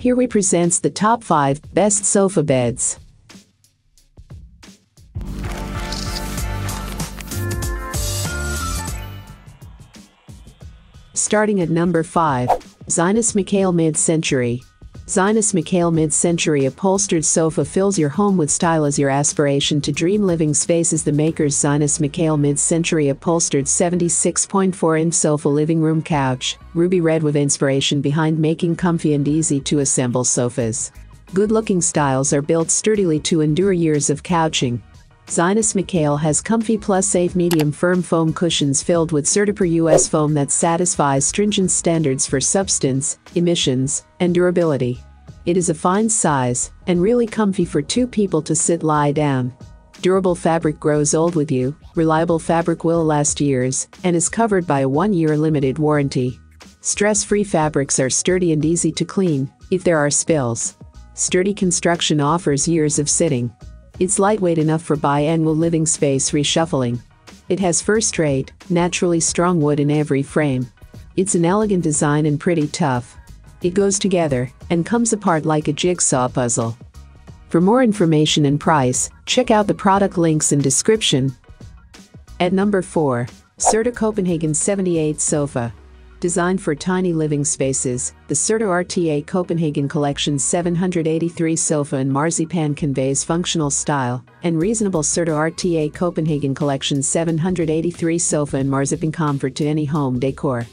Here we presents the top 5 best sofa beds. Starting at number 5, Zinus Mikhail Mid Century. Zinus Mikhail Mid Century upholstered sofa fills your home with style as your aspiration to dream living space is the maker's Zinus Mikhail Mid Century upholstered 76.4-inch sofa living room couch, ruby red with inspiration behind making comfy and easy to assemble sofas. Good-looking styles are built sturdily to endure years of couching. Zinus Mikhail has comfy plus safe medium firm foam cushions filled with Certipur US foam that satisfies stringent standards for substance, emissions, and durability. It is a fine size and really comfy for two people to sit lie down. Durable fabric grows old with you, reliable fabric will last years, and is covered by a 1-year limited warranty. Stress-free fabrics are sturdy and easy to clean if there are spills. Sturdy construction offers years of sitting. It's lightweight enough for biannual living space reshuffling. It has first-rate, naturally strong wood in every frame. It's an elegant design and pretty tough. It goes together and comes apart like a jigsaw puzzle. For more information and price, check out the product links in description. At number 4, Serta Copenhagen 78 Sofa. Designed for tiny living spaces, the Serta RTA Copenhagen Collection's 783 sofa in marzipan conveys functional style and reasonable. Serta RTA Copenhagen Collection's 783 sofa in marzipan comfort to any home decor.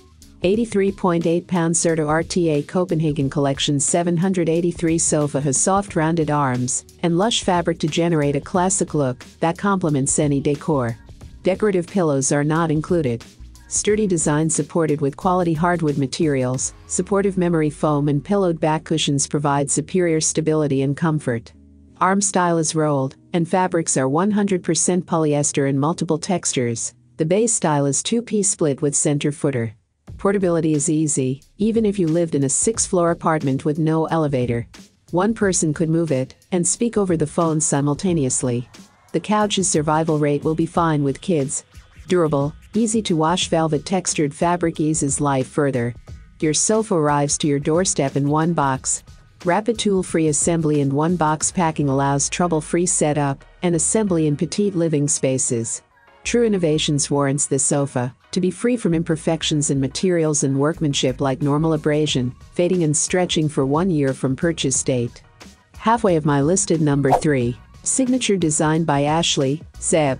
83.8-pound Serta RTA Copenhagen Collection's 783 sofa has soft rounded arms and lush fabric to generate a classic look that complements any decor. Decorative pillows are not included. Sturdy design supported with quality hardwood materials, supportive memory foam and pillowed back cushions provide superior stability and comfort. Arm style is rolled, and fabrics are 100% polyester in multiple textures. The base style is 2-piece split with center footer. Portability is easy, even if you lived in a 6-floor apartment with no elevator. One person could move it and speak over the phone simultaneously. The couch's survival rate will be fine with kids. Durable, easy-to-wash velvet textured fabric eases life further. Your sofa arrives to your doorstep in one box. Rapid tool-free assembly and one-box packing allows trouble-free setup and assembly in petite living spaces. True innovations warrants this sofa to be free from imperfections in materials and workmanship like normal abrasion, fading and stretching for 1 year from purchase date. Halfway of my list at number 3, Signature Design by Ashley Zeb.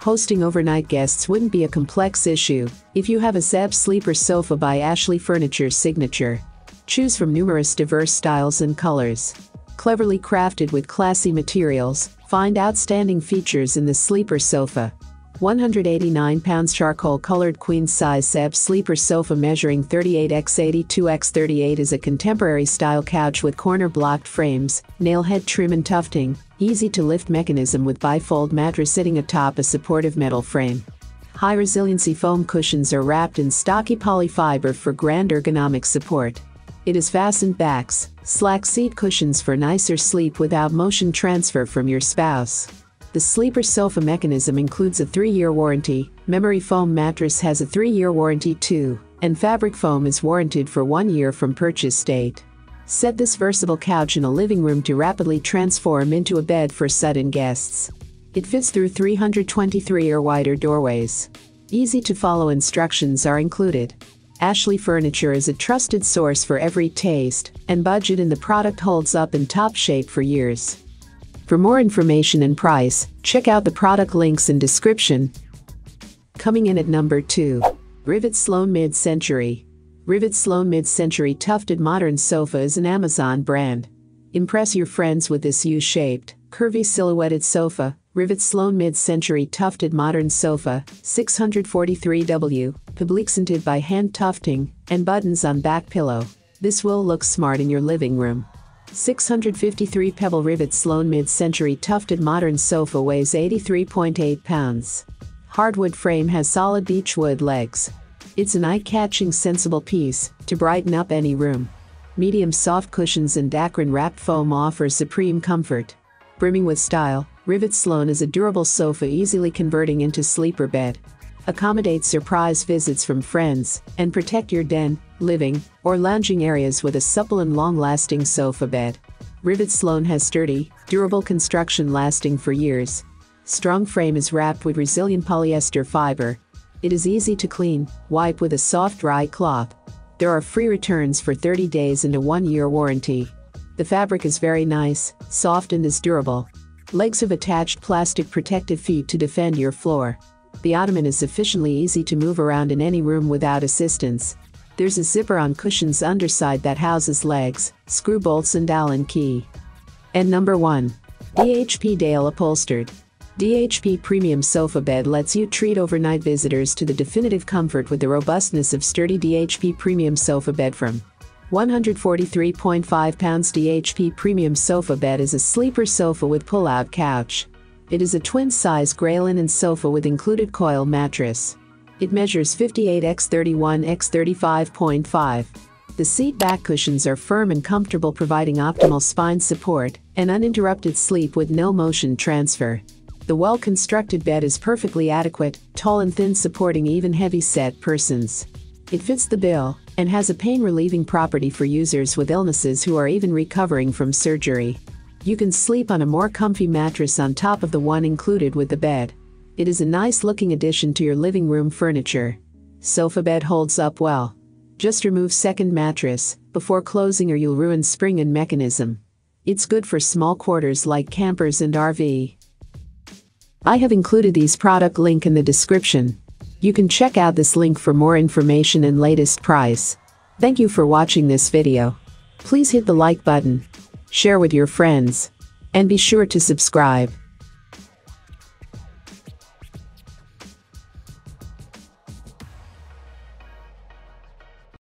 Hosting overnight guests wouldn't be a complex issue if you have a Zeb Sleeper Sofa by Ashley Furniture Signature. Choose from numerous diverse styles and colors. Cleverly crafted with classy materials, find outstanding features in the Sleeper Sofa. 189 pounds charcoal-colored queen-size Zeb Sleeper Sofa measuring 38x82x38 is a contemporary-style couch with corner-blocked frames, nailhead trim and tufting. Easy-to-lift mechanism with bifold mattress sitting atop a supportive metal frame. High-resiliency foam cushions are wrapped in stocky polyfiber for grand ergonomic support. It has fastened backs, slack seat cushions for nicer sleep without motion transfer from your spouse. The Sleeper Sofa mechanism includes a 3-year warranty, memory foam mattress has a 3-year warranty too, and fabric foam is warranted for 1 year from purchase date. Set this versatile couch in a living room to rapidly transform into a bed for sudden guests. It fits through 323 or wider doorways. Easy-to-follow instructions are included. Ashley Furniture is a trusted source for every taste and budget, and the product holds up in top shape for years. For more information and price, check out the product links in description. Coming in at number 2, Rivet Sloane Mid Century. Rivet Sloane Mid Century Tufted Modern Sofa is an Amazon brand. Impress your friends with this U-shaped, curvy silhouetted sofa. Rivet Sloane Mid Century Tufted Modern Sofa, 643W, pabliccented by hand tufting and buttons on back pillow. This will look smart in your living room. 653 Pebble Rivet Sloane Mid Century Tufted Modern Sofa weighs 83.8 pounds. Hardwood frame has solid beechwood legs. It's an eye-catching sensible piece to brighten up any room. Medium soft cushions and Dacron wrapped foam offer supreme comfort. Brimming with style, Rivet Sloane is a durable sofa easily converting into sleeper bed. accommodate surprise visits from friends, and protect your den, living, or lounging areas with a supple and long-lasting sofa bed. Rivet Sloane has sturdy, durable construction lasting for years. Strong frame is wrapped with resilient polyester fiber. It is easy to clean, wipe with a soft dry cloth. There are free returns for 30 days and a 1-year warranty. The fabric is very nice, soft and is durable. Legs have attached plastic protective feet to defend your floor. The ottoman is sufficiently easy to move around in any room without assistance. There's a zipper on cushion's underside that houses legs, screw bolts and Allen key. And number 1. DHP Dale Upholstered. DHP Premium Sofa Bed lets you treat overnight visitors to the definitive comfort with the robustness of sturdy DHP Premium Sofa Bed from £143.5. DHP Premium Sofa Bed is a sleeper sofa with pull-out couch. It is a twin-size grey linen sofa with included coil mattress. It measures 58 x 31 x 35.5. The seat back cushions are firm and comfortable, providing optimal spine support and uninterrupted sleep with no motion transfer. The well-constructed bed is perfectly adequate, tall and thin, supporting even heavy-set persons. It fits the bill and has a pain-relieving property for users with illnesses who are even recovering from surgery. You can sleep on a more comfy mattress on top of the one included with the bed. It is a nice-looking addition to your living room furniture. Sofa bed holds up well. Just remove second mattress before closing or you'll ruin spring and mechanism. It's good for small quarters like campers and RV. I have included these product link in the description. You can check out this link for more information and latest price. Thank you for watching this video. Please hit the like button, share with your friends, and be sure to subscribe.